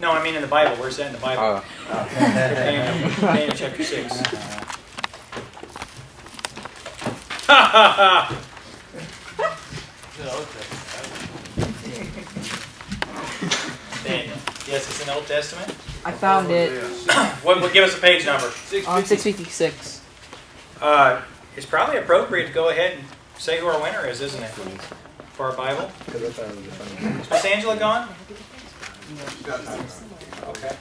No, I mean in the Bible. Where's that in the Bible? Daniel chapter 6. Ha ha ha! Daniel. Yes, it's in the Old Testament. I found it. What? Give us a page number. 656. It's probably appropriate to go ahead and say who our winner is, isn't it? For our Bible. Is Miss Angela gone? Okay.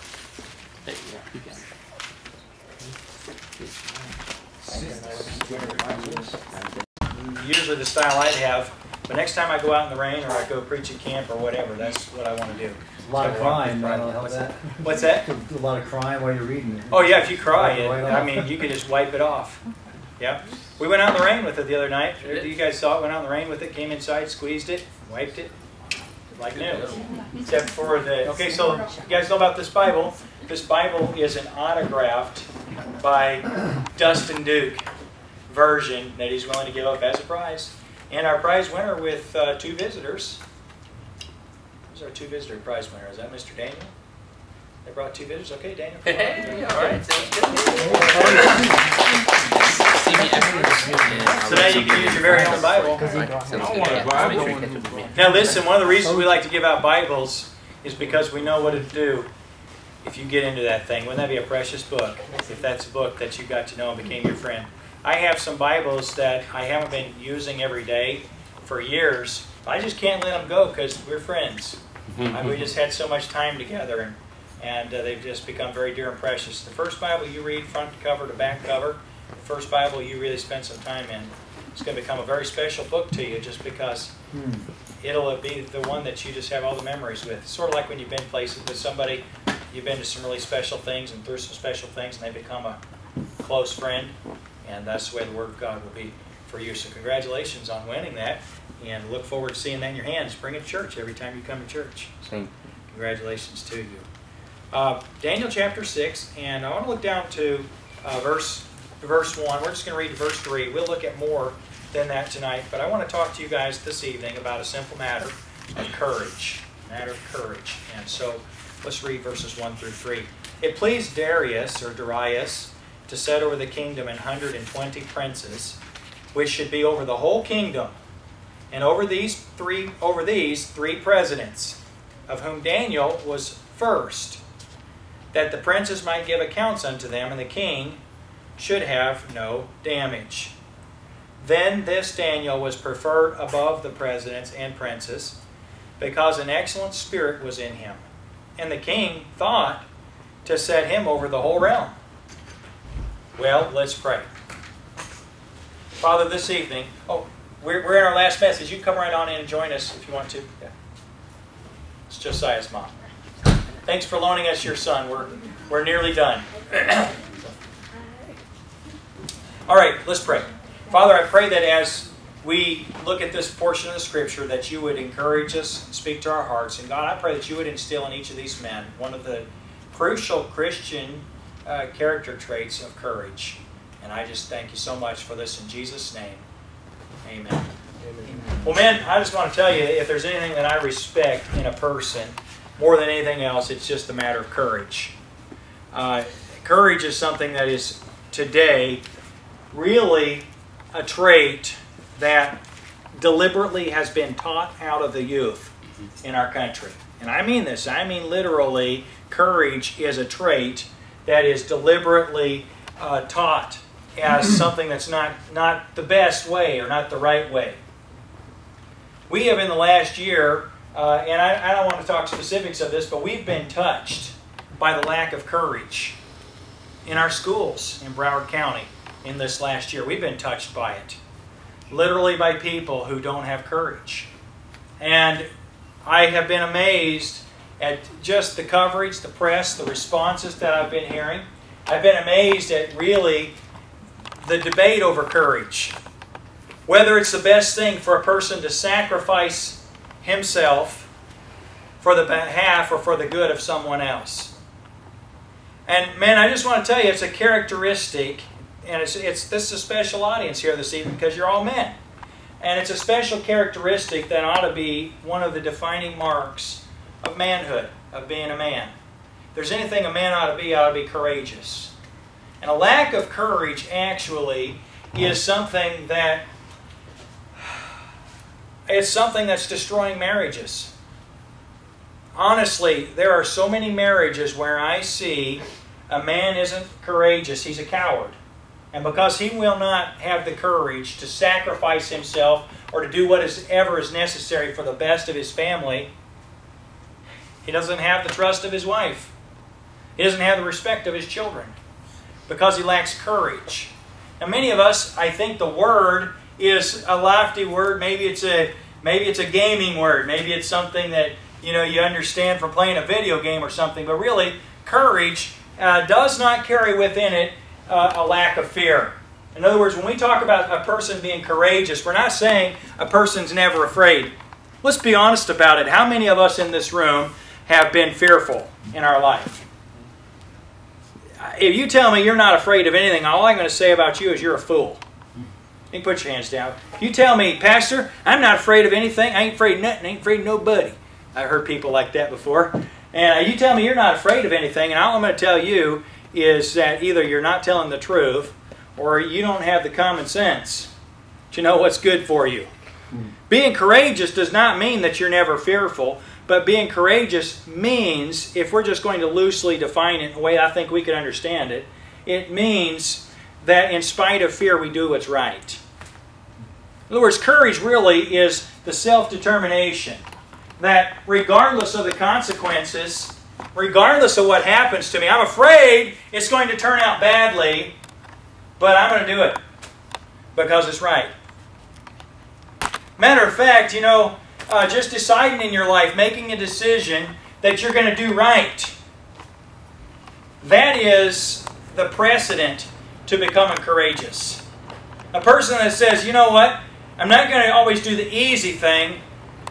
Usually the style I'd have, but next time I go out in the rain or I go preach at camp or whatever, that's what I want to do. A lot of crime. What's that? A lot of crime while you're reading. Oh yeah, if you cry, I mean, you can just wipe it off. Yeah. We went out in the rain with it the other night. You guys saw it. Went out in the rain with it. Came inside, squeezed it, wiped it. Like new, except for the... Okay, so you guys know about this Bible. This Bible is an autographed by Dustin Duke version that he's willing to give up as a prize. And our prize winner with two visitors... Who's our two-visitor prize winner? Is that Mr. Daniel? They brought two visitors? Okay, Daniel. Hey, all right. So now you can use your very own Bible. Now listen, one of the reasons we like to give out Bibles is because we know what it'd do if you get into that thing. Wouldn't that be a precious book, if that's a book that you got to know and became your friend? I have some Bibles that I haven't been using every day for years. I just can't let them go because we're friends. We just had so much time together, and they've just become very dear and precious. The first Bible you read front cover to back cover, the first Bible you really spend some time in, it's going to become a very special book to you just because it'll be the one that you just have all the memories with. It's sort of like when you've been places with somebody, you've been to some really special things and through some special things, and they become a close friend, and that's the way the Word of God will be for you. So congratulations on winning that, and look forward to seeing that in your hands. Bring it to church every time you come to church. So congratulations to you. Daniel chapter 6, and I want to look down to verse 1. We're just going to read verse 3. We'll look at more than that tonight, but I want to talk to you guys this evening about a simple matter of courage. And so let's read verses 1 through 3. It pleased Darius to set over the kingdom 120 princes, which should be over the whole kingdom, and over these three presidents, of whom Daniel was first, that the princes might give accounts unto them, and the king should have no damage. Then this Daniel was preferred above the presidents and princes, because an excellent spirit was in him. And the king thought to set him over the whole realm. Well, let's pray. Father, this evening, we're in our last message. You can come right on in and join us if you want to. Yeah. It's Josiah's mom. Thanks for loaning us your son. We're nearly done. All right, let's pray. Father, I pray that as we look at this portion of the Scripture that you would encourage us and speak to our hearts. And God, I pray that you would instill in each of these men one of the crucial Christian character traits of courage. And I just thank you so much for this in Jesus' name. Amen. Amen. Well, men, I just want to tell you, if there's anything that I respect in a person, more than anything else, it's just a matter of courage. Courage is something that is today really a trait that deliberately has been taught out of the youth in our country. And I mean this. I mean literally, courage is a trait that is deliberately taught as something that's not the best way or not the right way. We have in the last year... And I don't want to talk specifics of this, but we've been touched by the lack of courage in our schools in Broward County in this last year. We've been touched by it, literally by people who don't have courage. And I have been amazed at just the coverage, the press, the responses that I've been hearing. I've been amazed at really the debate over courage, whether it's the best thing for a person to sacrifice himself for the behalf or for the good of someone else. And man, I just want to tell you, it's a characteristic, and this is a special audience here this evening because you're all men. And it's a special characteristic that ought to be one of the defining marks of manhood, of being a man. there's anything a man ought to be courageous. And a lack of courage actually is something that it's something that's destroying marriages. Honestly, there are so many marriages where I see a man isn't courageous, he's a coward. And because he will not have the courage to sacrifice himself or to do whatever is necessary for the best of his family, he doesn't have the trust of his wife. He doesn't have the respect of his children because he lacks courage. Now many of us, I think the word is a lofty word. Maybe it's a gaming word. Maybe it's something that you understand from playing a video game or something. But really, courage does not carry within it a lack of fear. In other words, when we talk about a person being courageous, we're not saying a person's never afraid. Let's be honest about it. How many of us in this room have been fearful in our life? If you tell me you're not afraid of anything, all I'm going to say about you is you're a fool. You can put your hands down. You tell me, Pastor, I'm not afraid of anything. I ain't afraid of nothing. I ain't afraid of nobody. I heard people like that before. And you tell me you're not afraid of anything, and all I'm going to tell you is that either you're not telling the truth or you don't have the common sense to know what's good for you. Being courageous does not mean that you're never fearful, but being courageous means, if we're just going to loosely define it in a way I think we could understand it, it means that in spite of fear we do what's right. In other words, courage really is the self-determination that regardless of the consequences, regardless of what happens to me, I'm afraid it's going to turn out badly, but I'm going to do it because it's right. Matter of fact, just deciding in your life, making a decision that you're going to do right, that is the precedent to becoming courageous. A person that says, you know what, I'm not going to always do the easy thing,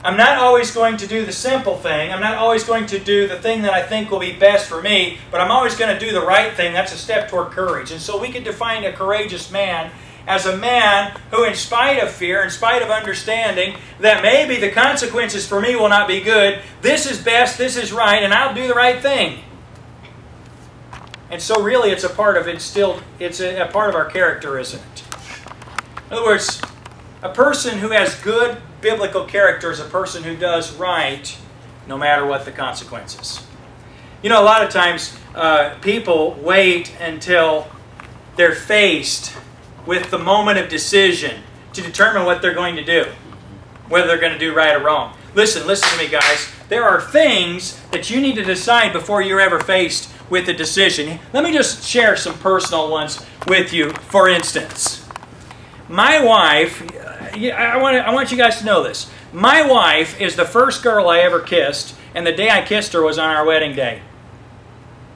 I'm not always going to do the simple thing. I'm not always going to do the thing that I think will be best for me, but I'm always going to do the right thing. That's a step toward courage. And so we could define a courageous man as a man who, in spite of fear, in spite of understanding that maybe the consequences for me will not be good, this is best, this is right, and I'll do the right thing. And so really it's a part of it's a part of our character, isn't it? In other words, a person who has good biblical character is a person who does right no matter what the consequences. You know, a lot of times people wait until they're faced with the moment of decision to determine what they're going to do, whether they're going to do right or wrong. Listen to me, guys. There are things that you need to decide before you're ever faced with a decision. Let me just share some personal ones with you. For instance, my wife, I want you guys to know this. My wife is the first girl I ever kissed, and the day I kissed her was on our wedding day.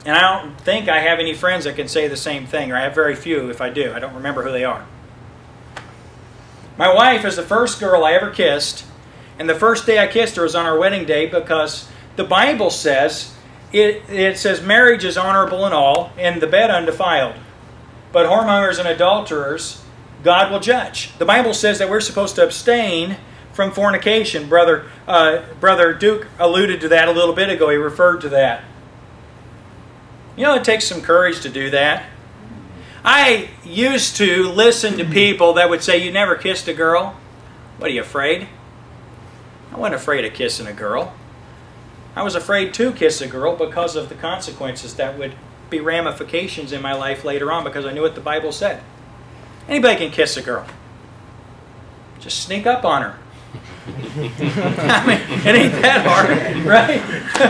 And I don't think I have any friends that can say the same thing, or I have very few if I do. I don't remember who they are. My wife is the first girl I ever kissed, and the first day I kissed her was on our wedding day because the Bible says, it says marriage is honorable and all, and the bed undefiled. But whoremongers and adulterers God will judge. The Bible says that we're supposed to abstain from fornication. Brother Duke alluded to that a little bit ago. He referred to that. You know, it takes some courage to do that. I used to listen to people that would say, you never kissed a girl? What, are you afraid? I wasn't afraid of kissing a girl. I was afraid to kiss a girl because of the consequences that would be ramifications in my life later on because I knew what the Bible said. Anybody can kiss a girl. Just sneak up on her. I mean, it ain't that hard, right?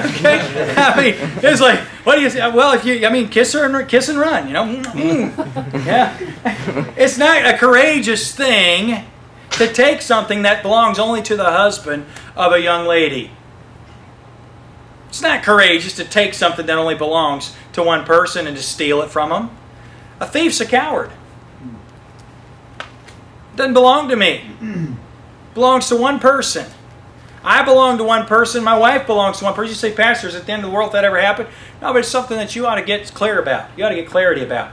Okay. I mean, it's like, what do you say? Well, if you, I mean, kiss and run, Yeah. It's not a courageous thing to take something that belongs only to the husband of a young lady. It's not courageous to take something that only belongs to one person and to steal it from them. A thief's a coward. Doesn't belong to me. Belongs to one person. I belong to one person. My wife belongs to one person. You say, Pastor, is it the end of the world if that ever happened? No, but it's something that you ought to get clear about. You ought to get clarity about.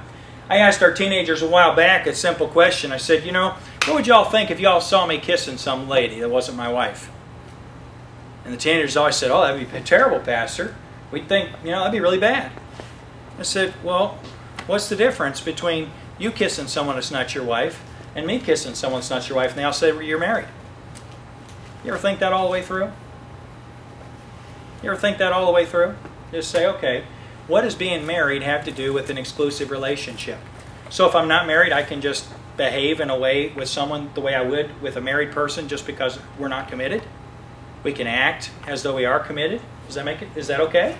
I asked our teenagers a while back a simple question. I said, you know, what would y'all think if y'all saw me kissing some lady that wasn't my wife? And the teenagers always said, oh, that would be terrible, Pastor. We'd think, you know, that'd be really bad. I said, well, what's the difference between you kissing someone that's not your wife and me kissing someone that's not your wife, and they all say, well, you're married? You ever think that all the way through? You ever think that all the way through? Just say, okay, what does being married have to do with an exclusive relationship? So if I'm not married, I can just behave in a way with someone the way I would with a married person just because we're not committed? We can act as though we are committed? Does that make it? Is that okay?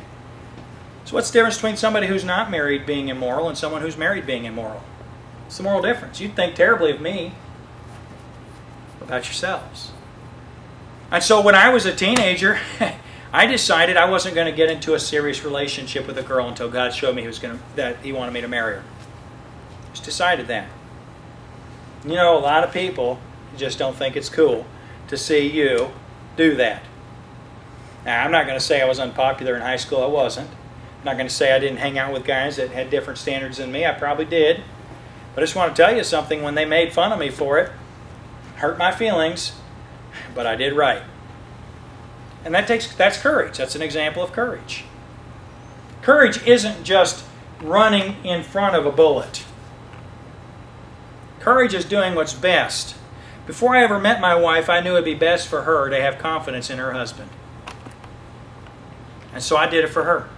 So what's the difference between somebody who's not married being immoral and someone who's married being immoral? It's the moral difference. You'd think terribly of me. What about yourselves? And so when I was a teenager, I decided I wasn't going to get into a serious relationship with a girl until God showed me that He wanted me to marry her. Just decided that. You know, a lot of people just don't think it's cool to see you do that. Now, I'm not going to say I was unpopular in high school. I wasn't. I'm not going to say I didn't hang out with guys that had different standards than me. I probably did. But I just want to tell you something. When they made fun of me for it, hurt my feelings, but I did right. And that's courage. That's an example of courage. Courage isn't just running in front of a bullet. Courage is doing what's best. Before I ever met my wife, I knew it would be best for her to have confidence in her husband. And so I did it for her.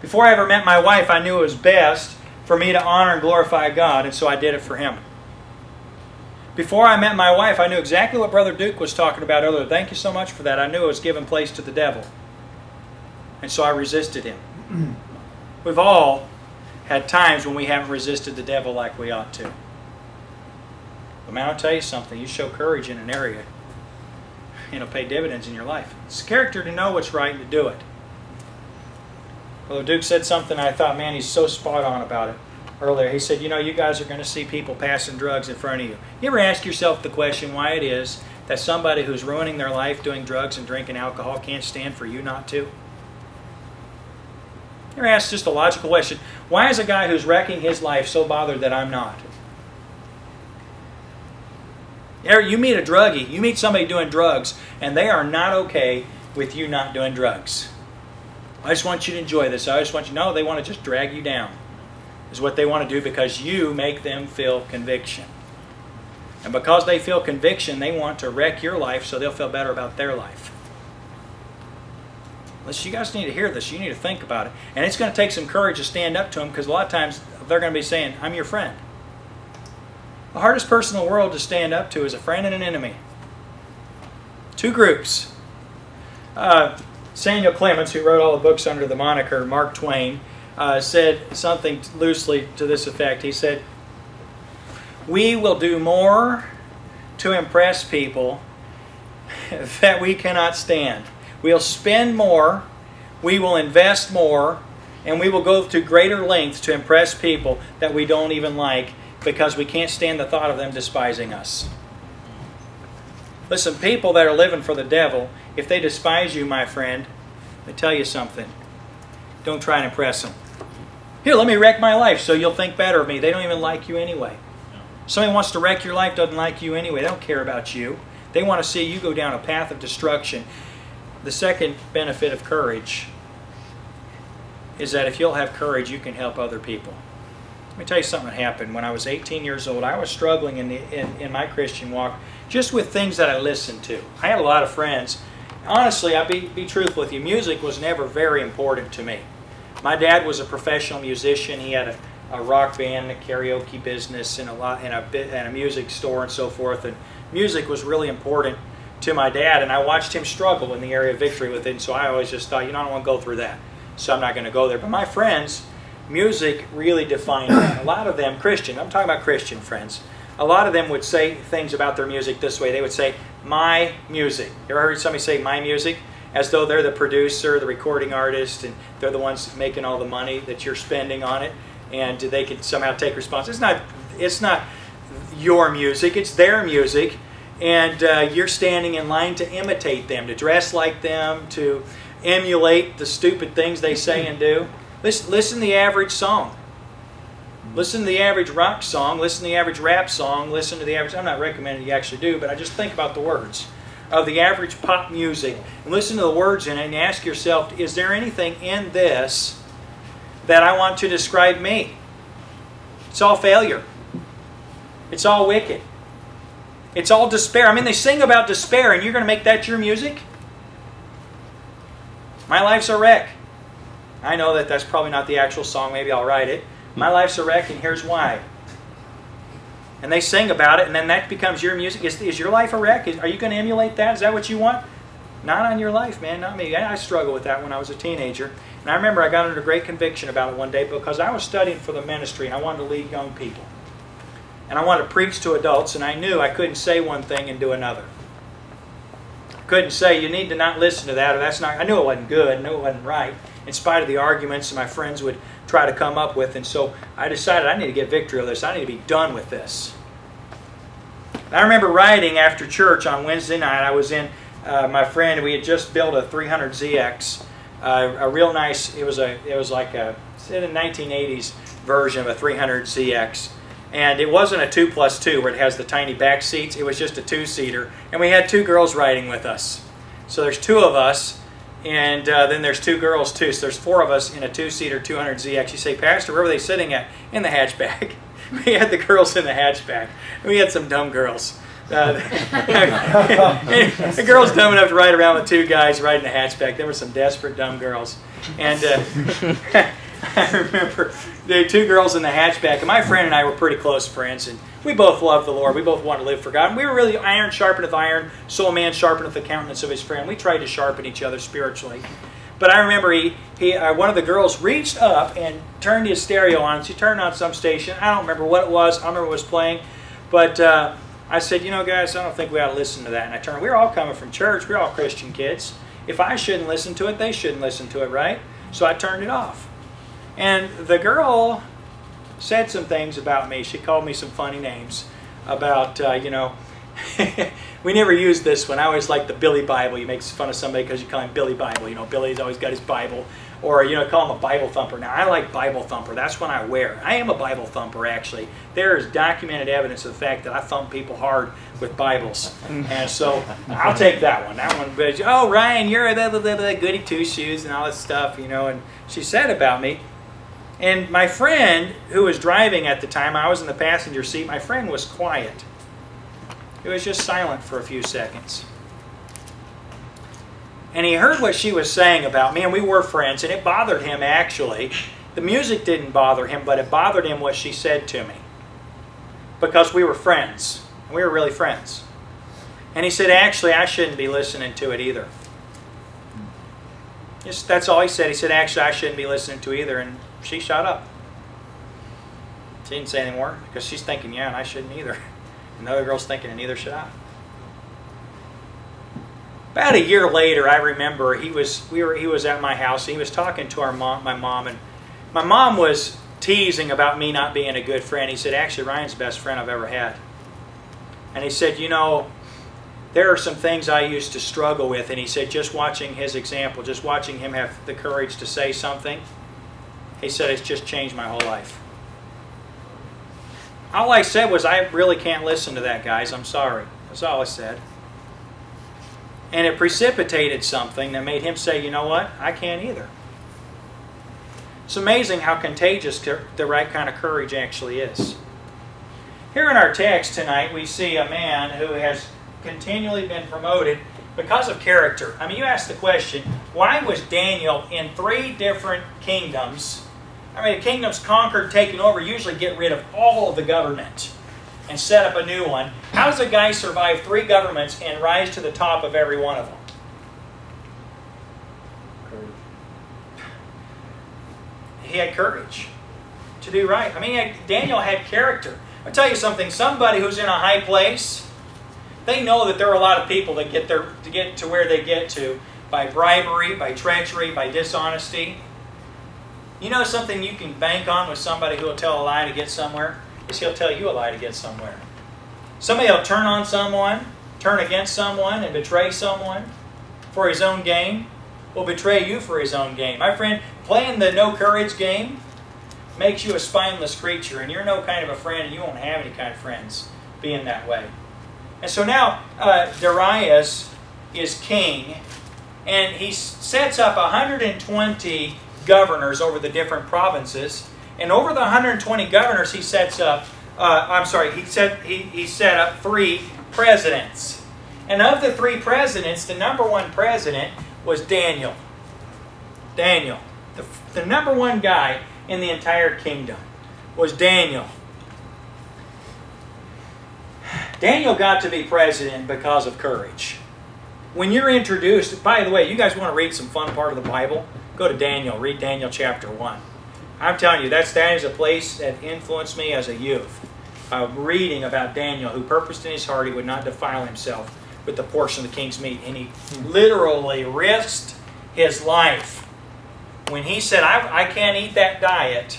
Before I ever met my wife, I knew it was best for me to honor and glorify God, and so I did it for Him. Before I met my wife, I knew exactly what Brother Duke was talking about earlier. Thank you so much for that. I knew it was giving place to the devil, and so I resisted him. We've all had times when we haven't resisted the devil like we ought to. But man, I'll tell you something. You show courage in an area, and it'll pay dividends in your life. It's character to know what's right and to do it. Brother Duke said something I thought, man, he's so spot on about it earlier. He said, you know, you guys are going to see people passing drugs in front of you. You ever ask yourself the question why it is that somebody who's ruining their life doing drugs and drinking alcohol can't stand for you not to? You ever ask just a logical question, why is a guy who's wrecking his life so bothered that I'm not? You meet a druggie, you meet somebody doing drugs, and they are not okay with you not doing drugs. I just want you to enjoy this. I just want you to know they want to just drag you down is what they want to do because you make them feel conviction. And because they feel conviction, they want to wreck your life so they'll feel better about their life. Listen, you guys need to hear this. You need to think about it. And it's going to take some courage to stand up to them because a lot of times they're going to be saying, I'm your friend. The hardest person in the world to stand up to is a friend and an enemy. Two groups. Samuel Clemens, who wrote all the books under the moniker Mark Twain, said something loosely to this effect. He said, we will do more to impress people that we cannot stand. We'll spend more, we will invest more, and we will go to greater lengths to impress people that we don't even like because we can't stand the thought of them despising us. Listen, people that are living for the devil, if they despise you, my friend, they tell you something. Don't try and impress them. Here, let me wreck my life so you'll think better of me. They don't even like you anyway. Somebody wants to wreck your life, doesn't like you anyway. They don't care about you. They want to see you go down a path of destruction. The second benefit of courage is that if you'll have courage, you can help other people. Let me tell you something that happened. When I was 18 years old, I was struggling in my Christian walk just with things that I listened to. I had a lot of friends. Honestly, I'll be truthful with you. Music was never very important to me. My dad was a professional musician. He had a rock band, a karaoke business, and a music store and so forth. And music was really important to my dad, and I watched him struggle in the area of victory with it. And so I always just thought, you know, I don't want to go through that, so I'm not going to go there. But my friends, music really defined that. A lot of them, Christian, I'm talking about Christian friends, a lot of them would say things about their music this way. They would say, my music. You ever heard somebody say my music? As though they're the producer, the recording artist, and they're the ones making all the money that you're spending on it, and they could somehow take responsibility. It's not your music, it's their music, and you're standing in line to imitate them, to dress like them, to emulate the stupid things they say and do. Listen to the average song. Listen to the average rock song, listen to the average rap song, listen to the average... I'm not recommending you actually do, but I just think about the words. of the average pop music and listen to the words in it and ask yourself, is there anything in this that I want to describe me? It's all failure. It's all wicked. It's all despair. I mean, they sing about despair and you're going to make that your music? My life's a wreck. I know that that's probably not the actual song. Maybe I'll write it. My life's a wreck and here's why. And they sing about it, and then that becomes your music. Is your life a wreck? Are you going to emulate that? Is that what you want? Not on your life, man. Not me. I struggled with that when I was a teenager. And I remember I got under great conviction about it one day because I was studying for the ministry, and I wanted to lead young people. And I wanted to preach to adults, and I knew I couldn't say one thing and do another. I couldn't say, you need to not listen to that, or that's not... I knew it wasn't good. I knew it wasn't right, in spite of the arguments my friends would try to come up with. And so I decided I need to get victory over this. I need to be done with this. And I remember riding after church on Wednesday night. I was in my friend. We had just built a 300ZX, a real nice. It was like a 1980s version of a 300ZX, and it wasn't a 2+2 where it has the tiny back seats. It was just a 2-seater, and we had 2 girls riding with us. So there's 2 of us. And then there's 2 girls, too. So there's 4 of us in a 2-seater 200ZX. You say, Pastor, where were they sitting at? In the hatchback. We had the girls in the hatchback. We had some dumb girls. The girls dumb enough to ride around with 2 guys riding a hatchback. There were some desperate dumb girls. And I remember the 2 girls in the hatchback. And my friend and I were pretty close friends. And we both loved the Lord. We both wanted to live for God. And we were really iron sharpeneth iron, so a man sharpeneth the countenance of his friend. We tried to sharpen each other spiritually. But I remember one of the girls reached up and turned his stereo on. She turned on some station. I don't remember what it was. I don't remember what it was playing. But I said, you know, guys, I don't think we ought to listen to that. And I turned. We were all coming from church. We were all Christian kids. If I shouldn't listen to it, they shouldn't listen to it, right? So I turned it off. And the girl said some things about me. She called me some funny names about, you know, we never used this one. I always like the Billy Bible. You make fun of somebody because you call him Billy Bible. You know, Billy's always got his Bible. Or, you know, call him a Bible thumper. Now, I like Bible thumper. That's one I wear. I am a Bible thumper, actually. There is documented evidence of the fact that I thump people hard with Bibles. And so I'll take that one. That one, but, oh, Ryan, you're the goody two-shoes and all this stuff, you know. And she said about me. And my friend, who was driving at the time, I was in the passenger seat, my friend was quiet. He was just silent for a few seconds. And he heard what she was saying about me, and we were friends, and it bothered him, actually. The music didn't bother him, but it bothered him what she said to me. Because we were friends. And we were really friends. And he said, actually, I shouldn't be listening to it either. Just, that's all he said. He said, actually, I shouldn't be listening to it either. And she shut up. She didn't say any more because she's thinking, yeah, and I shouldn't either. And the other girl's thinking, and neither should I. About a year later, I remember he was at my house. And he was talking to my mom, and my mom was teasing about me not being a good friend. He said, actually, Ryan's the best friend I've ever had. And he said, you know, there are some things I used to struggle with. And he said, just watching his example, just watching him have the courage to say something, he said, it's just changed my whole life. All I said was, I really can't listen to that, guys. I'm sorry. That's all I said. And it precipitated something that made him say, you know what? I can't either. It's amazing how contagious the right kind of courage actually is. Here in our text tonight, we see a man who has continually been promoted because of character. I mean, you ask the question, why was Daniel in 3 different kingdoms? I mean, the kingdoms conquered, taken over, usually get rid of all of the government and set up a new one. How does a guy survive 3 governments and rise to the top of every one of them? Courage. He had courage to do right. I mean, Daniel had character. I'll tell you something. Somebody who's in a high place, they know that there are a lot of people that get to where they get to by bribery, by treachery, by dishonesty. You know something you can bank on with somebody who will tell a lie to get somewhere? Is he'll tell you a lie to get somewhere. Somebody will turn on someone, turn against someone, and betray someone for his own gain, will betray you for his own gain. My friend, playing the no courage game makes you a spineless creature, and you're no kind of a friend, and you won't have any kind of friends being that way. And so now Darius is king, and he sets up 120 governors over the different provinces. And over the 120 governors, he sets up, he set up 3 presidents. And of the 3 presidents, the #1 president was Daniel. Daniel, the #1 guy in the entire kingdom was Daniel. Daniel got to be president because of courage. When you're introduced, by the way, you guys want to read some fun part of the Bible? Go to Daniel, read Daniel chapter 1. I'm telling you, that is a place that influenced me as a youth. Reading about Daniel, who purposed in his heart he would not defile himself with the portion of the king's meat. And he literally risked his life. When he said, I can't eat that diet,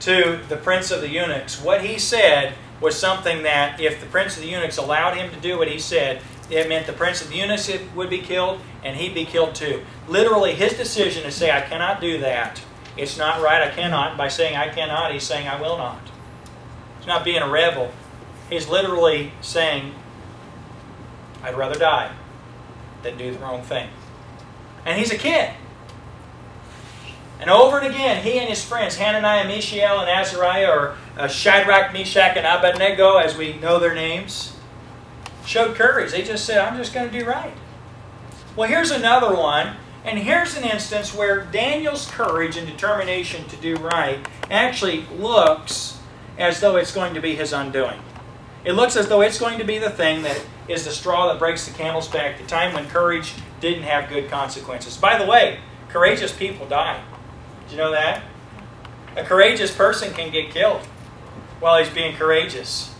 to the prince of the eunuchs, what he said was something that if the prince of the eunuchs allowed him to do what he said, it meant the prince of the eunuchs would be killed and he'd be killed too. Literally, his decision to say, I cannot do that, it's not right, I cannot. By saying I cannot, he's saying I will not. He's not being a rebel. He's literally saying, I'd rather die than do the wrong thing. And he's a kid. And over and again, he and his friends, Hananiah, Mishael, and Azariah, or Shadrach, Meshach, and Abednego, as we know their names, showed courage. They just said, I'm just going to do right. Well, here's another one. And here's an instance where Daniel's courage and determination to do right actually looks as though it's going to be his undoing. It looks as though it's going to be the thing that is the straw that breaks the camel's back, the time when courage didn't have good consequences. By the way, courageous people die. Did you know that? A courageous person can get killed while he's being courageous.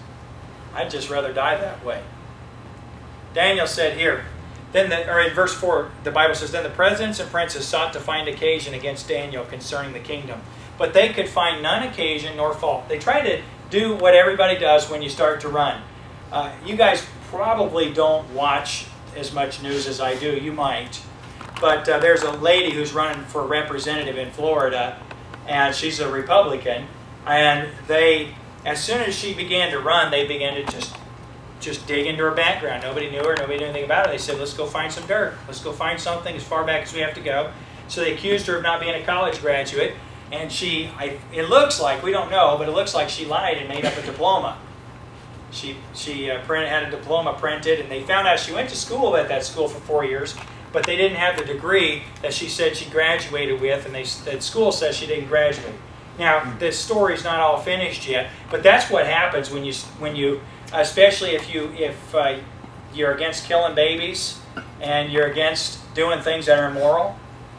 I'd just rather die that way. Daniel said here, or in verse 4, the Bible says, Then the presidents and princes sought to find occasion against Daniel concerning the kingdom, but they could find none occasion nor fault. They tried to do what everybody does when you start to run. You guys probably don't watch as much news as I do. You might. But there's a lady who's running for representative in Florida, and she's a Republican. And they, as soon as she began to run, they began to just dig into her background. Nobody knew her. Nobody knew anything about her. They said, let's go find some dirt. Let's go find something as far back as we have to go. So they accused her of not being a college graduate. And she, it looks like, we don't know, but it looks like she lied and made up a diploma. She had a diploma printed, and they found out she went to school at that school for 4 years, but they didn't have the degree that she said she graduated with, and that school says she didn't graduate. Now, this story's not all finished yet, but that's what happens when you especially if you're against killing babies and you're against doing things that are immoral,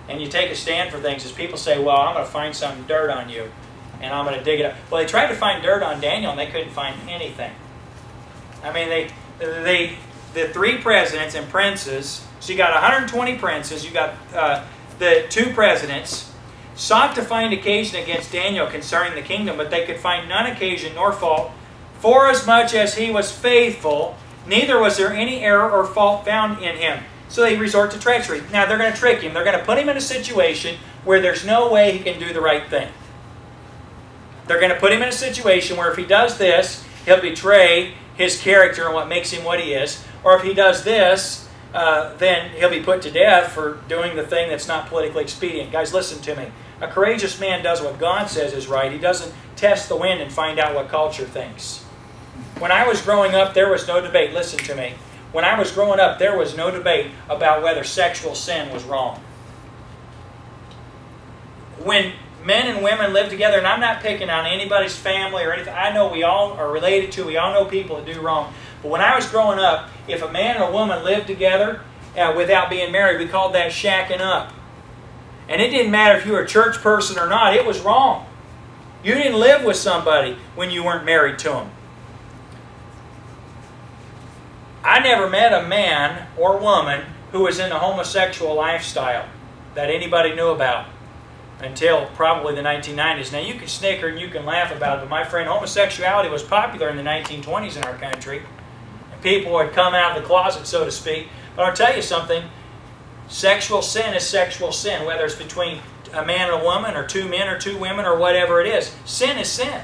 and you take a stand for things, as people say, well, I'm going to find some dirt on you, and I'm going to dig it up. Well, they tried to find dirt on Daniel, and they couldn't find anything. I mean, the 3 presidents and princes, so you got 120 princes, you got the 2 presidents, sought to find occasion against Daniel concerning the kingdom, but they could find none occasion nor fault, forasmuch as he was faithful, neither was there any error or fault found in him. So they resort to treachery. Now they're going to trick him. They're going to put him in a situation where there's no way he can do the right thing. They're going to put him in a situation where if he does this, he'll betray his character and what makes him what he is. Or if he does this, then he'll be put to death for doing the thing that's not politically expedient. Guys, listen to me. A courageous man does what God says is right. He doesn't test the wind and find out what culture thinks. When I was growing up, there was no debate. Listen to me. When I was growing up, there was no debate about whether sexual sin was wrong. When men and women live together, and I'm not picking on anybody's family or anything, I know we all are related to, we all know people that do wrong. But when I was growing up, if a man and a woman lived together without being married, we called that shacking up. And it didn't matter if you were a church person or not, it was wrong. You didn't live with somebody when you weren't married to them. I never met a man or woman who was in a homosexual lifestyle that anybody knew about until probably the 1990s. Now, you can snicker and you can laugh about it, but my friend, homosexuality was popular in the 1920s in our country. And people would come out of the closet, so to speak. But I'll tell you something, sexual sin is sexual sin, whether it's between a man and a woman or 2 men or 2 women or whatever it is. Sin is sin.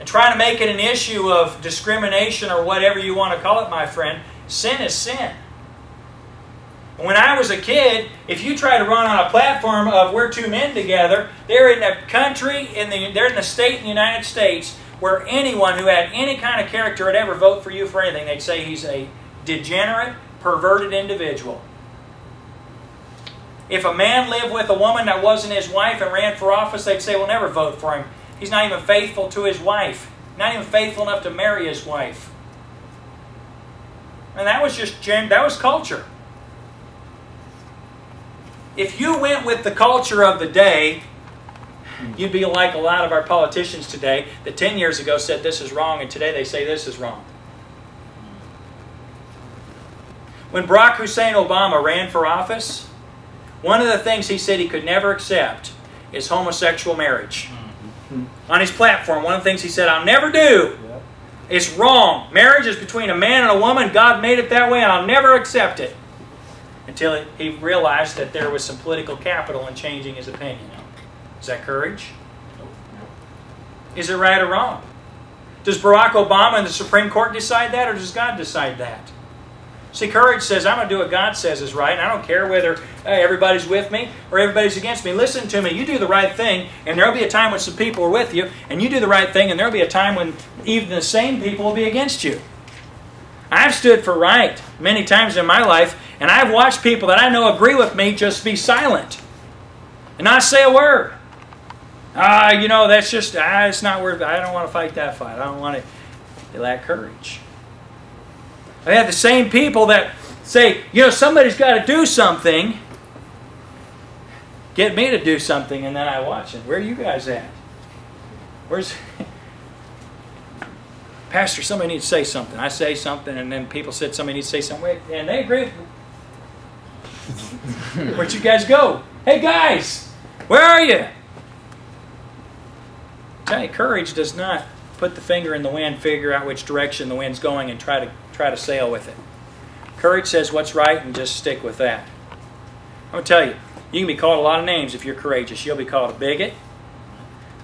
And trying to make it an issue of discrimination or whatever you want to call it, my friend, Sin is sin. When I was a kid, if you try to run on a platform of we're two men together, they're in a country, they're in a state in the United States where anyone who had any kind of character would ever vote for you for anything. They'd say he's a degenerate, perverted individual. If a man lived with a woman that wasn't his wife and ran for office, they'd say, we'll never vote for him. He's not even faithful to his wife. Not even faithful enough to marry his wife. And that was just, that was culture. If you went with the culture of the day, you'd be like a lot of our politicians today that 10 years ago said this is wrong, and today they say this is wrong. When Barack Hussein Obama ran for office, one of the things he said he could never accept is homosexual marriage. On his platform, one of the things he said, I'll never do. It's wrong. Marriage is between a man and a woman. God made it that way, and I'll never accept it. Until he realized that there was some political capital in changing his opinion. Is that courage? Is it right or wrong? Does Barack Obama and the Supreme Court decide that, or does God decide that? See, courage says, I'm going to do what God says is right, and I don't care whether everybody's with me or everybody's against me. Listen to me. You do the right thing, and there will be a time when some people are with you, and you do the right thing, and there will be a time when even the same people will be against you. I've stood for right many times in my life, and I've watched people that I know agree with me just be silent and not say a word. You know, that's just, it's not worth it. I don't want to fight that fight. I don't want to. They lack courage. I have the same people that say, you know, somebody's got to do something. Get me to do something, and then I watch it. Where are you guys at? Where's... Pastor, somebody needs to say something. I say something, and then people said somebody needs to say something. Wait, and they agree. Where'd you guys go? Hey, guys, where are you? Tell you, courage does not put the finger in the wind, figure out which direction the wind's going, and try to sail with it. Courage says what's right and just stick with that. I'm going to tell you, you can be called a lot of names if you're courageous. You'll be called a bigot.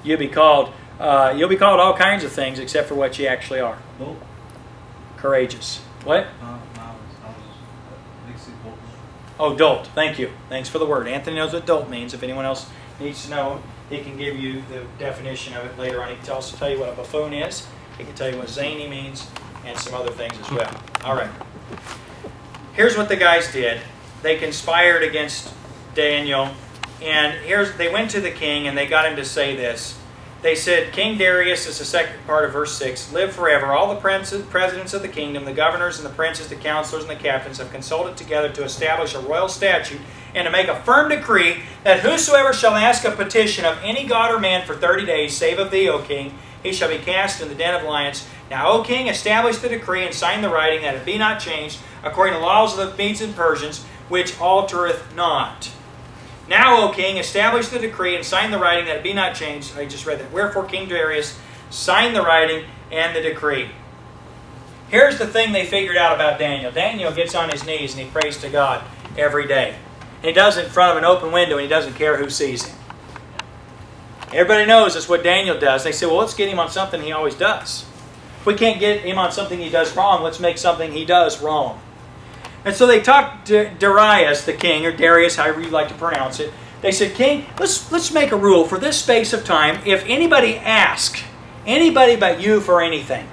You'll be called all kinds of things except for what you actually are. Bold. Courageous. What? Oh, dolt. Thank you. Thanks for the word. Anthony knows what dolt means. If anyone else needs to know, he can give you the definition of it later on. He can also tell you what a buffoon is. He can tell you what zany means, and some other things as well. All right. Here's what the guys did. They conspired against Daniel, and they went to the king, and they got him to say this. They said, King Darius, is the second part of verse 6, live forever. All the presidents of the kingdom, the governors and the princes, the counselors and the captains have consulted together to establish a royal statute and to make a firm decree that whosoever shall ask a petition of any god or man for 30 days, save of thee, O king, he shall be cast in the den of lions. Now, O king, establish the decree and sign the writing that it be not changed according to the laws of the Medes and Persians, which altereth not. Now, O king, establish the decree and sign the writing that it be not changed. I just read that. Wherefore, King Darius signed the writing and the decree. Here's the thing they figured out about Daniel. Daniel gets on his knees and he prays to God every day. And he does it in front of an open window, and he doesn't care who sees him. Everybody knows that's what Daniel does. They say, well, let's get him on something he always does. If we can't get him on something he does wrong, let's make something he does wrong. And so they talked to Darius, the king, or Darius, however you like to pronounce it. They said, King, let's make a rule for this space of time. If anybody asks anybody but you for anything,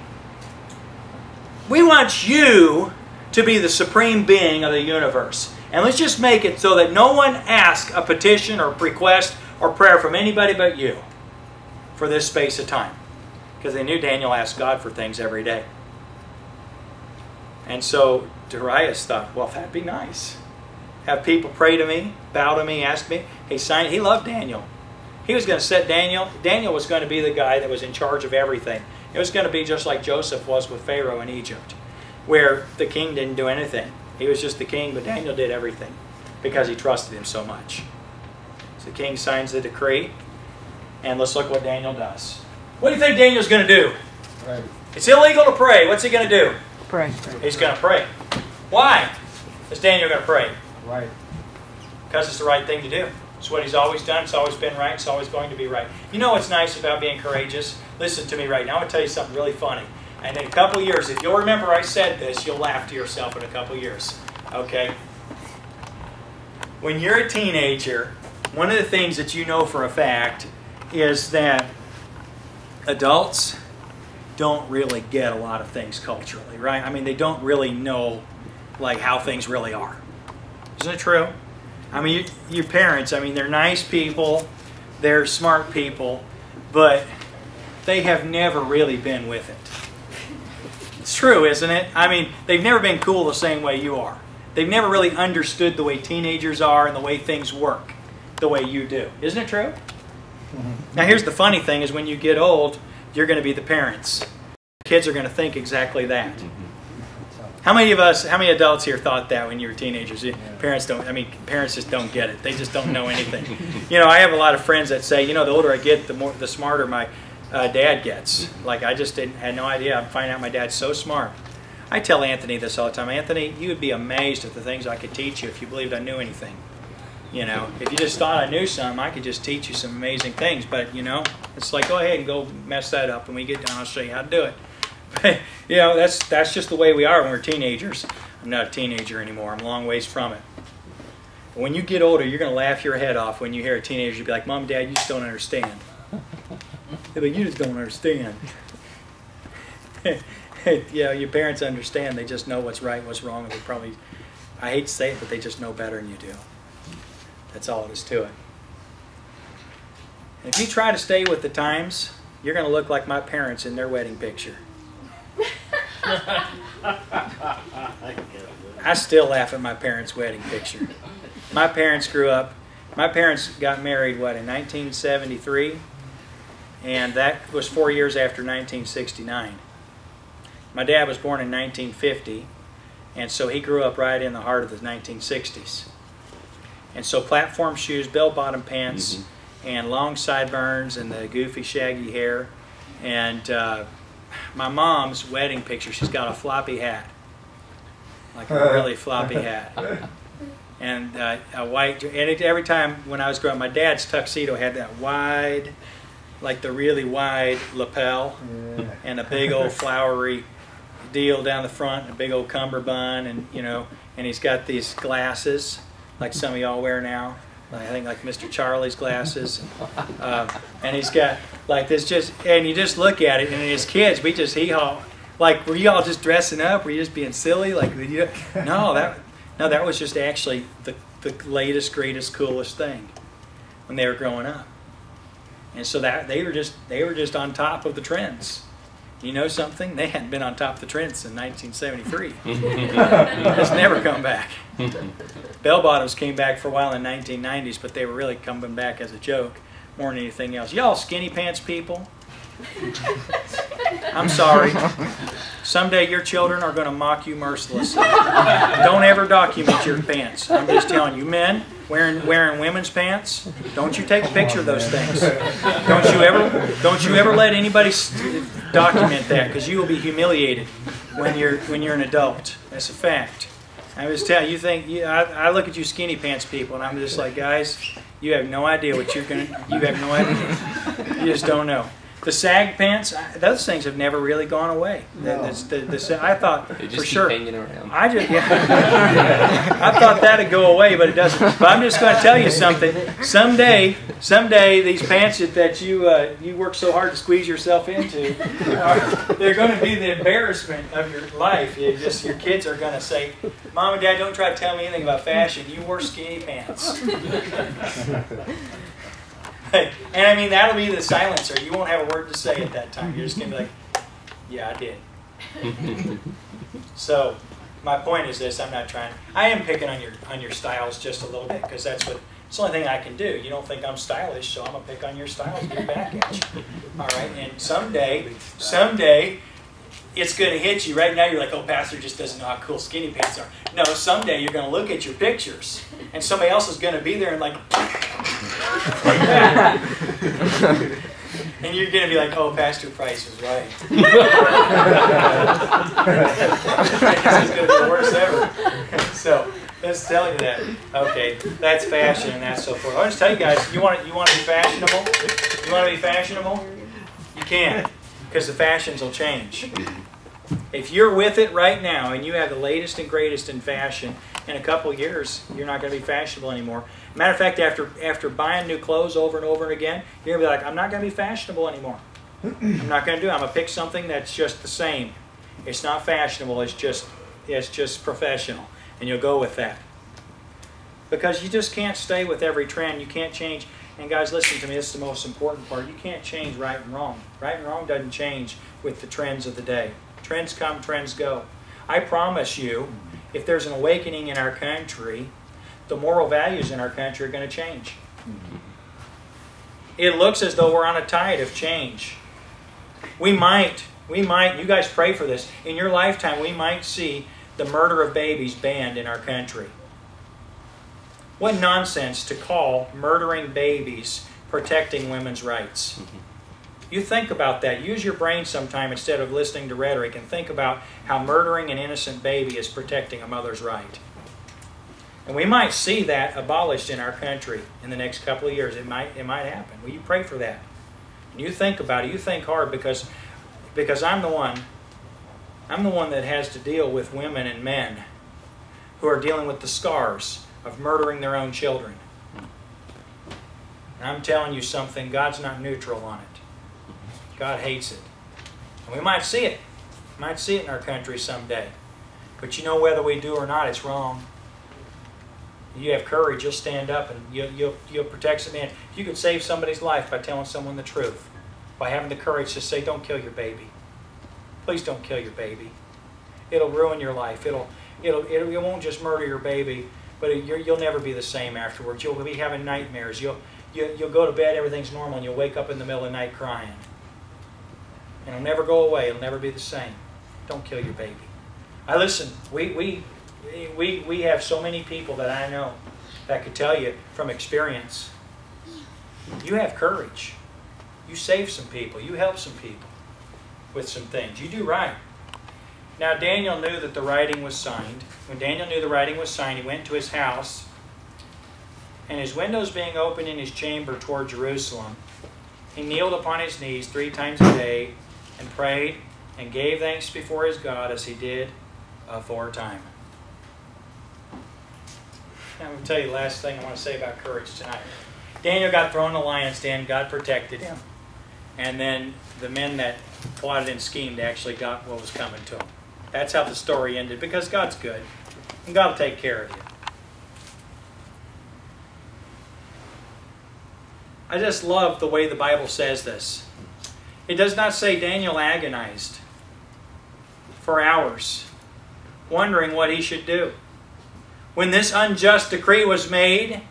we want you to be the supreme being of the universe. And let's just make it so that no one asks a petition or request or prayer from anybody but you for this space of time. Because they knew Daniel asked God for things every day. And so Darius thought, well, that'd be nice. Have people pray to me, bow to me, ask me. He loved Daniel. He was going to set Daniel. Daniel was going to be the guy that was in charge of everything. It was going to be just like Joseph was with Pharaoh in Egypt, where the king didn't do anything. He was just the king, but Daniel did everything because he trusted him so much. So the king signs the decree, and let's look what Daniel does. What do you think Daniel's going to do? Pray. It's illegal to pray. What's he going to do? Pray. He's going to pray. Why is Daniel going to pray? Right. Because it's the right thing to do. It's what he's always done. It's always been right. It's always going to be right. You know what's nice about being courageous? Listen to me right now. I'm going to tell you something really funny. And in a couple years, if you'll remember I said this, you'll laugh to yourself in a couple years. Okay? When you're a teenager, one of the things that you know for a fact is that adults don't really get a lot of things culturally, right? I mean, they don't really know like how things really are. Isn't it true? I mean, your parents, I mean, they're nice people, they're smart people, but they have never really been with it. It's true, isn't it? I mean, they've never been cool the same way you are. They've never really understood the way teenagers are and the way things work the way you do. Isn't it true? Mm-hmm. Now, here's the funny thing is when you get old, you're going to be the parents. Kids are going to think exactly that. Mm-hmm. How many of us, how many adults here thought that when you were teenagers? Yeah. Parents don't, I mean, parents just don't get it. They just don't know anything. You know, I have a lot of friends that say, you know, the older I get, the smarter my dad gets. Like, I just had no idea. I'm finding out my dad's so smart. I tell Anthony this all the time. Anthony, you would be amazed at the things I could teach you if you believed I knew anything. You know, if you just thought I knew something, I could just teach you some amazing things. But, you know, it's like, go ahead and go mess that up. When we get done, I'll show you how to do it. But, you know, that's just the way we are when we're teenagers. I'm not a teenager anymore. I'm a long ways from it. But when you get older, you're going to laugh your head off when you hear a teenager. You'll be like, Mom, Dad, you just don't understand. They'll be like, you just don't understand. You know, your parents understand. They just know what's right, what's wrong. And they probably, I hate to say it, but they just know better than you do. That's all it is to it. And if you try to stay with the times, you're going to look like my parents in their wedding picture. I still laugh at my parents' wedding picture. My parents grew up. My parents got married, what, in 1973? And that was 4 years after 1969. My dad was born in 1950, and so he grew up right in the heart of the 1960s. And so platform shoes, bell-bottom pants, and long sideburns, and the goofy, shaggy hair, and my mom's wedding picture, she's got a floppy hat, like a really floppy hat, and a white, and every time when I was growing up, my dad's tuxedo had that wide, like the really wide lapel, yeah. And a big old flowery deal down the front, and a big old cummerbund, and you know, and he's got these glasses, like some of y'all wear now. I think like Mr. Charlie's glasses, and he's got like this just, and you just look at it, and as kids, we just hee-haw, like were you all just dressing up? Were you just being silly? Like you, no, that was just actually the latest, greatest, coolest thing when they were growing up, and so that they were just on top of the trends. You know something? They hadn't been on top of the trends in 1973. It's never come back. Bell bottoms came back for a while in the 1990s, but they were really coming back as a joke more than anything else. Y'all skinny pants people? I'm sorry. Someday your children are going to mock you mercilessly. Don't ever document your pants. I'm just telling you, men wearing women's pants, don't you take a picture of those things. Don't you ever let anybody document that, because you will be humiliated when you're an adult. That's a fact. I was telling you, I look at you skinny pants people, and I'm just like, guys, you have no idea what you're going to, you have no idea. You just don't know. The sag pants, those things have never really gone away. No. I thought they just for sure. Hanging around. I thought that'd go away, but it doesn't. But I'm just going to tell you something. Someday, these pants that you work so hard to squeeze yourself into, they're going to be the embarrassment of your life. Your kids are going to say, "Mom and Dad, don't try to tell me anything about fashion. You wore skinny pants." And I mean, that'll be the silencer. You won't have a word to say at that time. You're just going to be like, yeah, I did. So my point is this. I'm not trying. I am picking on your styles just a little bit, because it's the only thing I can do. You don't think I'm stylish, so I'm going to pick on your styles and get back at you. All right? And someday, it's going to hit you. Right now, you're like, oh, Pastor just doesn't know how cool skinny pants are. No, someday you're going to look at your pictures, and somebody else is going to be there and like... And you're going to be like, oh, Pastor Price was right. This is going to be the worst ever. So, let's tell you that. Okay, that's fashion and that's so forth. I'll just tell you guys, you want to be fashionable? You want to be fashionable? You can, because the fashions will change. If you're with it right now and you have the latest and greatest in fashion, in a couple of years, you're not going to be fashionable anymore. Matter of fact, after buying new clothes over and over again, you're going to be like, I'm not going to be fashionable anymore. I'm not going to do it. I'm going to pick something that's just the same. It's not fashionable. It's just professional. And you'll go with that. Because you just can't stay with every trend. You can't change. And guys, listen to me. This is the most important part. You can't change right and wrong. Right and wrong doesn't change with the trends of the day. Trends come, trends go. I promise you, if there's an awakening in our country, the moral values in our country are going to change. It looks as though we're on a tide of change. You guys pray for this, in your lifetime we might see the murder of babies banned in our country. What nonsense to call murdering babies protecting women's rights. You think about that. Use your brain sometime instead of listening to rhetoric, and think about how murdering an innocent baby is protecting a mother's right. And we might see that abolished in our country in the next couple of years. It might happen. Will you pray for that? And you think about it. You think hard, because I'm the one that has to deal with women and men who are dealing with the scars of murdering their own children. And I'm telling you something, God's not neutral on it. God hates it. And we might see it. We might see it in our country someday. But you know, whether we do or not, it's wrong. You have courage, you'll stand up and you'll protect some man. You could save somebody's life by telling someone the truth. By having the courage to say, don't kill your baby. Please don't kill your baby. It'll ruin your life. It won't just murder your baby, but you'll never be the same afterwards. You'll be having nightmares. You'll go to bed, everything's normal, and you'll wake up in the middle of the night crying. And it'll never go away. It'll never be the same. Don't kill your baby. We have so many people that I know that could tell you from experience. You have courage. You save some people. You help some people with some things. You do right. Now, Daniel knew that the writing was signed. When Daniel knew the writing was signed, he went to his house, and his windows being open in his chamber toward Jerusalem, he kneeled upon his knees 3 times a day and prayed and gave thanks before his God as he did aforetime. I'm going to tell you the last thing I want to say about courage tonight. Daniel got thrown in the lion's den. God protected him. And then the men that plotted and schemed actually got what was coming to them. That's how the story ended, because God's good. And God will take care of you. I just love the way the Bible says this. It does not say Daniel agonized for hours, wondering what he should do. When this unjust decree was made,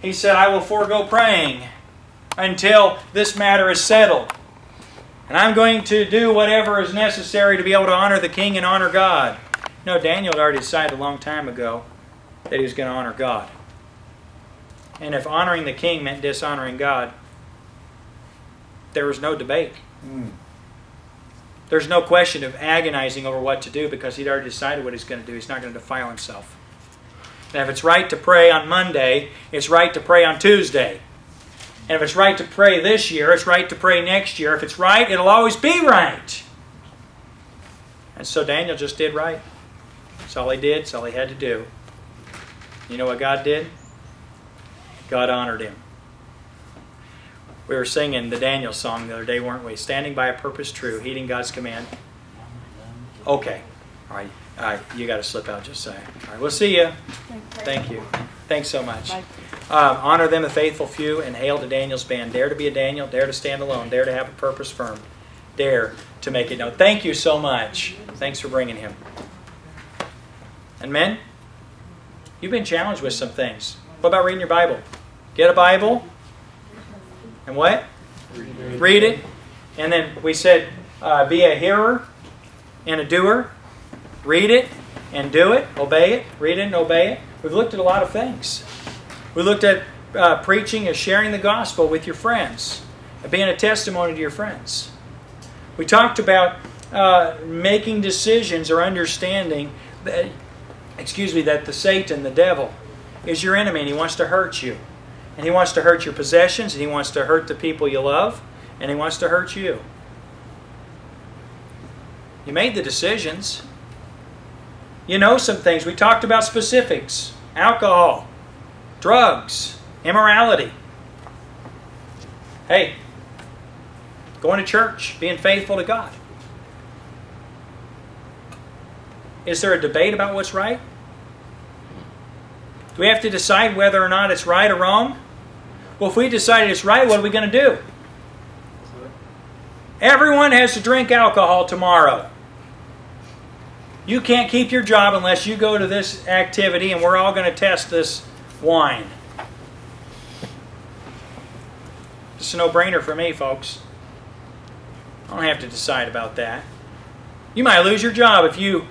he said, I will forego praying until this matter is settled. And I'm going to do whatever is necessary to be able to honor the king and honor God. No, Daniel had already decided a long time ago that he was going to honor God. And if honoring the king meant dishonoring God, there was no debate. There's no question of agonizing over what to do, because he'd already decided what he's going to do. He's not going to defile himself. And if it's right to pray on Monday, it's right to pray on Tuesday. And if it's right to pray this year, it's right to pray next year. If it's right, it'll always be right. And so Daniel just did right. That's all he did. That's all he had to do. You know what God did? God honored him. We were singing the Daniel song the other day, weren't we? Standing by a purpose true, heeding God's command. Okay. All right, you got to slip out just a second. All right, we'll see you. Thank you. Thanks so much. Honor them, the faithful few, and hail to Daniel's band. Dare to be a Daniel, dare to stand alone, dare to have a purpose firm, dare to make it known. Thank you so much. Thanks for bringing him. And men, you've been challenged with some things. What about reading your Bible? Get a Bible. And what? Read it. And then we said, be a hearer and a doer. Read it and do it. Obey it. Read it and obey it. We've looked at a lot of things. We looked at preaching and sharing the gospel with your friends, and being a testimony to your friends. We talked about making decisions or understanding that, that the Satan, the devil, is your enemy and he wants to hurt you. And he wants to hurt your possessions, and he wants to hurt the people you love, and he wants to hurt you. You made the decisions. You know some things. We talked about specifics. Alcohol, drugs, immorality. Hey, going to church, being faithful to God. Is there a debate about what's right? Do we have to decide whether or not it's right or wrong? Well, if we decided it's right, what are we going to do? Everyone has to drink alcohol tomorrow. You can't keep your job unless you go to this activity, and we're all going to test this wine. It's a no-brainer for me, folks. I don't have to decide about that. You might lose your job if you...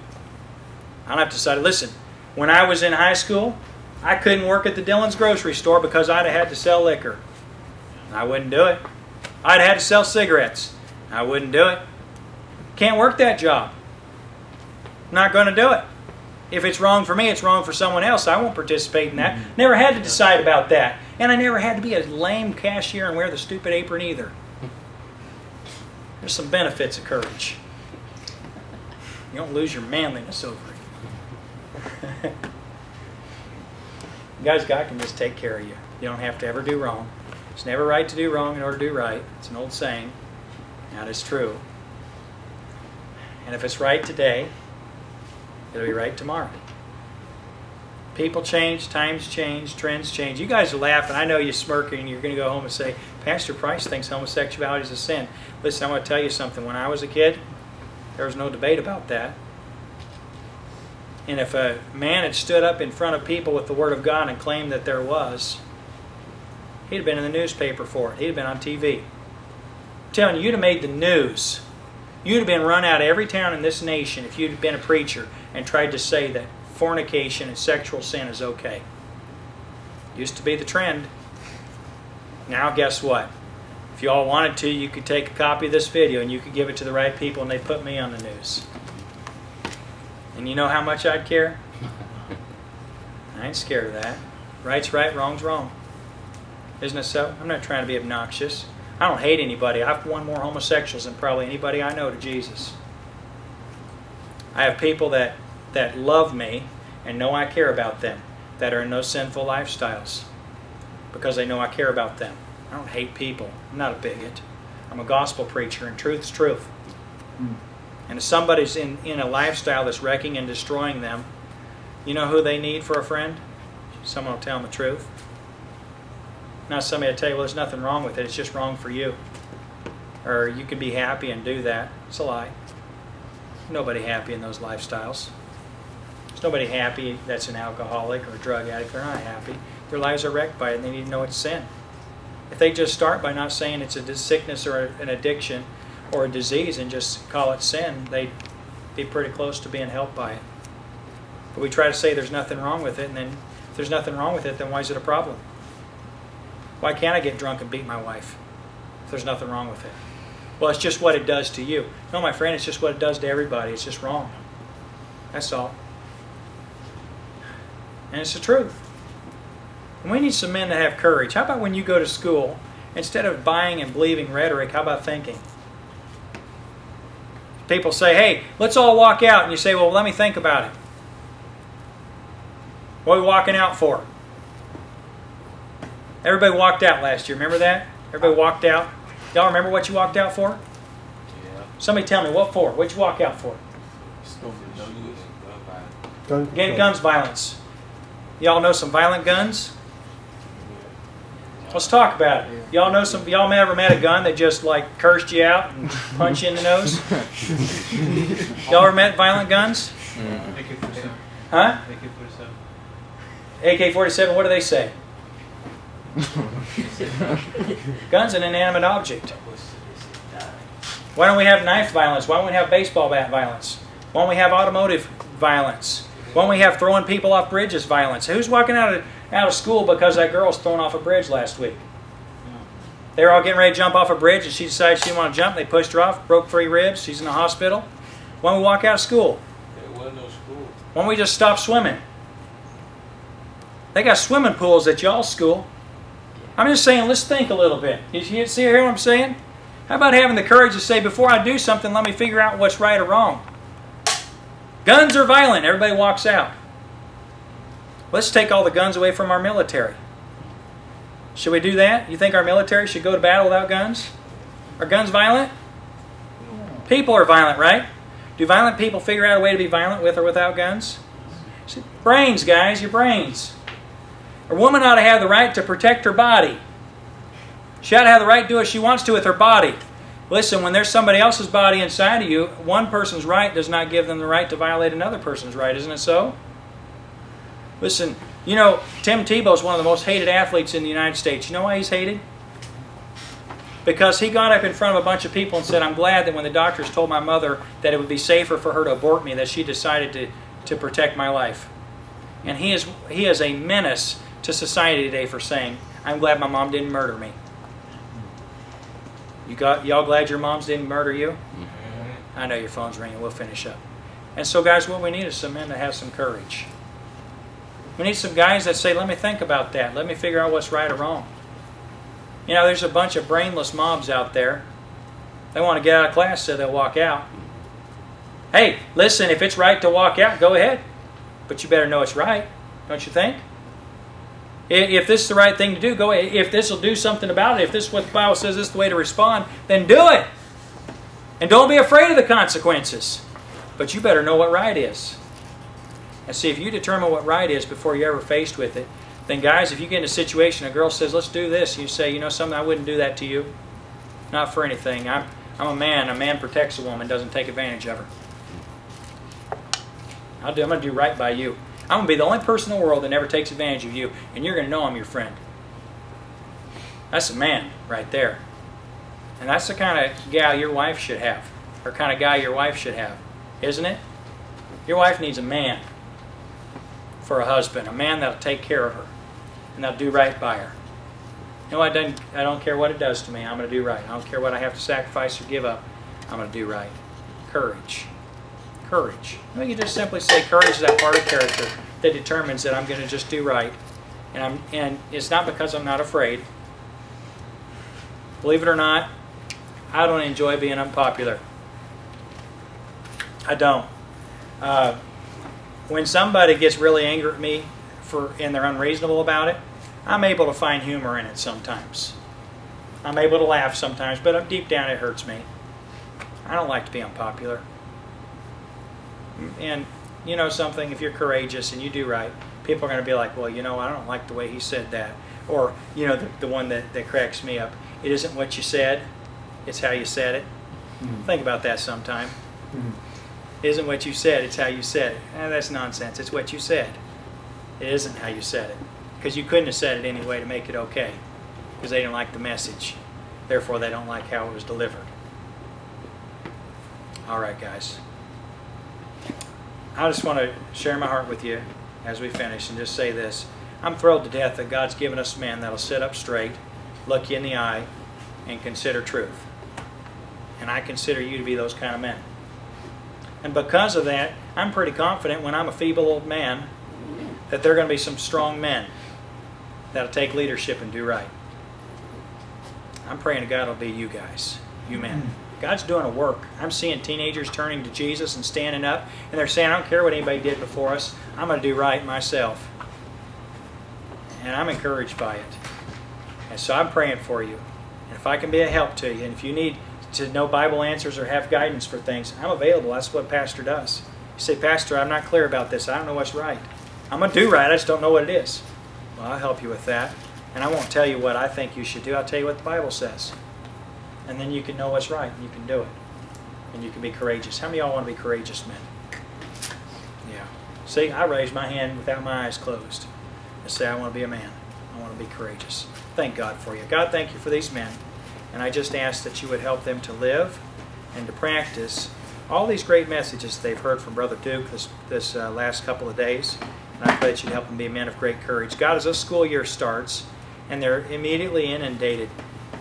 I don't have to decide. Listen, when I was in high school, I couldn't work at the Dillon's grocery store because I'd have had to sell liquor. I wouldn't do it. I'd have had to sell cigarettes. I wouldn't do it. Can't work that job. I'm not going to do it. If it's wrong for me, it's wrong for someone else. I won't participate in that. Never had to decide about that. And I never had to be a lame cashier and wear the stupid apron either. There's some benefits of courage. You don't lose your manliness over it. Guys, God can just take care of you. You don't have to ever do wrong. It's never right to do wrong in order to do right. It's an old saying. That is true. And if it's right today, it'll be right tomorrow. People change, times change, trends change. You guys are laughing. I know you're smirking. You're going to go home and say, Pastor Price thinks homosexuality is a sin. Listen, I want to tell you something. When I was a kid, there was no debate about that. And if a man had stood up in front of people with the Word of God and claimed that there was, he'd have been in the newspaper for it. He'd have been on TV. I'm telling you, you'd have made the news. You'd have been run out of every town in this nation if you'd have been a preacher and tried to say that fornication and sexual sin is okay. Used to be the trend. Now guess what? If you all wanted to, you could take a copy of this video and you could give it to the right people and they put me on the news. And you know how much I'd care? I ain't scared of that. Right's right, wrong's wrong. Isn't it so? I'm not trying to be obnoxious. I don't hate anybody. I've won more homosexuals than probably anybody I know to Jesus. I have people that love me and know I care about them, that are in no sinful lifestyles because they know I care about them. I don't hate people. I'm not a bigot. I'm a gospel preacher, and truth's truth. And if somebody's in a lifestyle that's wrecking and destroying them, you know who they need for a friend? Someone will tell them the truth. Not somebody will tell you, well, there's nothing wrong with it. It's just wrong for you. Or you can be happy and do that. It's a lie. There's nobody happy in those lifestyles. There's nobody happy that's an alcoholic or a drug addict. They're not happy. Their lives are wrecked by it, and they need to know it's sin. If they just start by not saying it's a sickness or an addiction or a disease and just call it sin, they'd be pretty close to being helped by it. But we try to say there's nothing wrong with it, and then if there's nothing wrong with it, then why is it a problem? Why can't I get drunk and beat my wife if there's nothing wrong with it? Well, it's just what it does to you. No, my friend, it's just what it does to everybody. It's just wrong. That's all. And it's the truth. And we need some men that have courage. How about when you go to school, instead of buying and believing rhetoric, how about thinking? People say, hey, let's all walk out. And you say, well, let me think about it. What are we walking out for? Everybody walked out last year. Remember that? Everybody walked out. Y'all remember what you walked out for? Yeah. Somebody tell me, what for? What'd you walk out for? Guns, violence. Y'all know some violent guns? Let's talk about it. Y'all know some? Y'all ever met a gun that just like cursed you out and punched you in the nose? Y'all ever met violent guns? AK-47. Huh? AK-47. AK-47. What do they say? Gun's an inanimate object. Why don't we have knife violence? Why don't we have baseball bat violence? Why don't we have automotive violence? Why don't we have throwing people off bridges violence? Who's walking out of school because that girl's thrown off a bridge last week? They were all getting ready to jump off a bridge and she decided she didn't want to jump. They pushed her off, broke 3 ribs. She's in the hospital. Why don't we walk out of school? There was no school. Why don't we just stop swimming? They got swimming pools at y'all's school. I'm just saying, let's think a little bit. You see, hear what I'm saying? How about having the courage to say, before I do something, let me figure out what's right or wrong? Guns are violent. Everybody walks out. Let's take all the guns away from our military. Should we do that? You think our military should go to battle without guns? Are guns violent? People are violent, right? Do violent people figure out a way to be violent with or without guns? See, brains, guys, your brains. A woman ought to have the right to protect her body. She ought to have the right to do what she wants to with her body. Listen, when there's somebody else's body inside of you, one person's right does not give them the right to violate another person's right, isn't it so? Listen, you know, Tim Tebow is one of the most hated athletes in the United States. You know why he's hated? Because he got up in front of a bunch of people and said, I'm glad that when the doctors told my mother that it would be safer for her to abort me, that she decided to protect my life. And he is a menace to society today for saying, I'm glad my mom didn't murder me. Y'all glad your moms didn't murder you? Mm-hmm. I know your phone's ringing. We'll finish up. And so, guys, what we need is some men that have some courage. We need some guys that say, let me think about that. Let me figure out what's right or wrong. You know, there's a bunch of brainless mobs out there. They want to get out of class, so they'll walk out. Hey, listen, if it's right to walk out, go ahead. But you better know it's right, don't you think? If this is the right thing to do, go ahead. If this will do something about it, if this is what the Bible says, this is the way to respond, then do it. And don't be afraid of the consequences. But you better know what right is. And see, if you determine what right is before you're ever faced with it, then guys, if you get in a situation, a girl says, let's do this, you say, you know something, I wouldn't do that to you. Not for anything. I'm a man. A man protects a woman, doesn't take advantage of her. I'm going to do right by you. I'm going to be the only person in the world that never takes advantage of you, and you're going to know I'm your friend. That's a man right there. And that's the kind of gal your wife should have, or kind of guy your wife should have, isn't it? Your wife needs a man for a husband, a man that'll take care of her, and that'll do right by her. You know, I don't care what it does to me, I'm going to do right. I don't care what I have to sacrifice or give up, I'm going to do right. Courage. Courage. You know, you just simply say courage is that part of character that determines that I'm going to just do right. And it's not because I'm not afraid. Believe it or not, I don't enjoy being unpopular. I don't. When somebody gets really angry at me and they're unreasonable about it, I'm able to find humor in it sometimes. I'm able to laugh sometimes, but deep down it hurts me. I don't like to be unpopular. And you know something, if you're courageous and you do right, people are going to be like, well, you know, I don't like the way he said that. Or, you know, the one that cracks me up. It isn't what you said, it's how you said it. Mm-hmm. Think about that sometime. Mm-hmm. It isn't what you said, it's how you said it. That's nonsense. It's what you said. It isn't how you said it. Because you couldn't have said it anyway to make it okay. Because they didn't like the message. Therefore, they don't like how it was delivered. All right, guys. I just want to share my heart with you as we finish and just say this. I'm thrilled to death that God's given us men that'll sit up straight, look you in the eye, and consider truth. And I consider you to be those kind of men. And because of that, I'm pretty confident when I'm a feeble old man that there are going to be some strong men that'll take leadership and do right. I'm praying to God it'll be you guys, you men. God's doing a work. I'm seeing teenagers turning to Jesus and standing up, and they're saying, I don't care what anybody did before us. I'm going to do right myself. And I'm encouraged by it. And so I'm praying for you. And if I can be a help to you, and if you need to know Bible answers or have guidance for things, I'm available. That's what Pastor does. You say, Pastor, I'm not clear about this. I don't know what's right. I'm going to do right. I just don't know what it is. Well, I'll help you with that. And I won't tell you what I think you should do. I'll tell you what the Bible says. And then you can know what's right, and you can do it. And you can be courageous. How many of y'all want to be courageous men? Yeah. See, I raised my hand without my eyes closed and say, I want to be a man. I want to be courageous. Thank God for you. God, thank you for these men. And I just ask that you would help them to live and to practice all these great messages they've heard from Brother Duke this last couple of days. And I pray that you'd help them be men of great courage. God, as this school year starts, and they're immediately inundated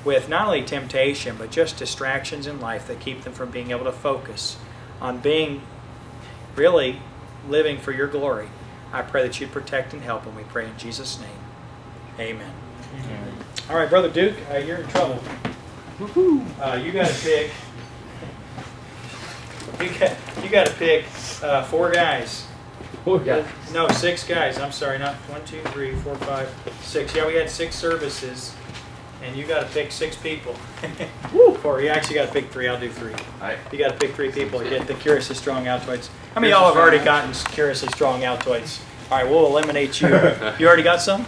with not only temptation, but just distractions in life that keep them from being able to focus on being really living for your glory. I pray that you protect and help them. We pray in Jesus' name. Amen. Amen. All right, Brother Duke, you're in trouble. You got to pick. You got to pick four guys. Oh, yeah. No, six guys. I'm sorry, not 1, 2, 3, 4, 5, 6. Yeah, we had 6 services, and you got to pick 6 people. Or you actually got to pick 3. I'll do 3. Right. You got to pick 3 people to get the curiously strong Altoids. How many of y'all have already gotten curiously strong Altoids? All right, we'll eliminate you. You already got some?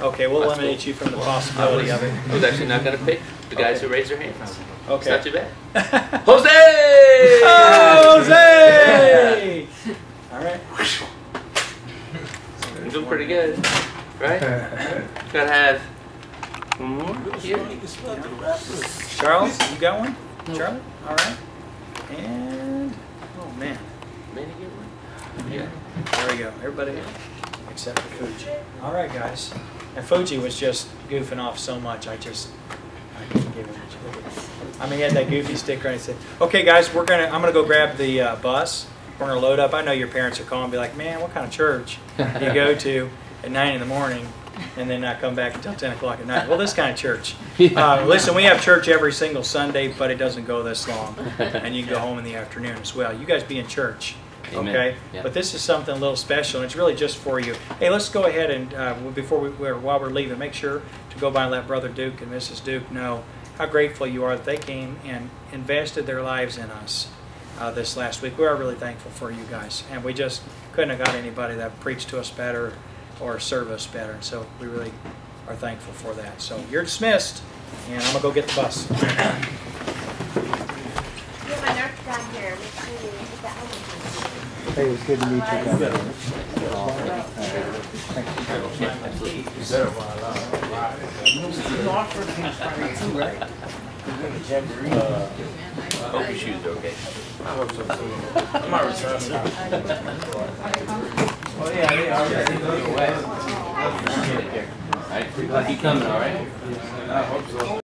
Okay, we'll eliminate you from the possibility of it. I was actually not going to pick the guys who raised their hands. Okay. It's not too bad. Jose! Oh, Jose! All right. You're doing pretty good, right? Got to have one more here. Charles, you got one? Nope. Charlie? All right. And, oh, man. Maybe get one. Yeah. There we go. Everybody except for Fuji. All right, guys. And Fuji was just goofing off so much, I couldn't give him much. I mean, he had that goofy sticker, and he said, "Okay, guys, I'm gonna go grab the bus. We're gonna load up. I know your parents are calling, and be like, man, what kind of church do you go to at 9 in the morning, and then not come back until 10 o'clock at night? Well, this kind of church. Listen, we have church every single Sunday, but it doesn't go this long, and you can go home in the afternoon as well. You guys be in church." Okay, yeah. But this is something a little special, and it's really just for you. Hey, let's go ahead and while we're leaving, make sure to go by and let Brother Duke and Mrs. Duke know how grateful you are that they came and invested their lives in us this last week. We are really thankful for you guys, and we just couldn't have got anybody that preached to us better or served us better. So we really are thankful for that. So you're dismissed, and I'm gonna go get the bus. We have my nurse down here. Hey, it was good to meet you guys. I hope your shoes are okay. I hope so. I'm not returning. Oh, yeah, they are. All right, you coming, all right? I hope so.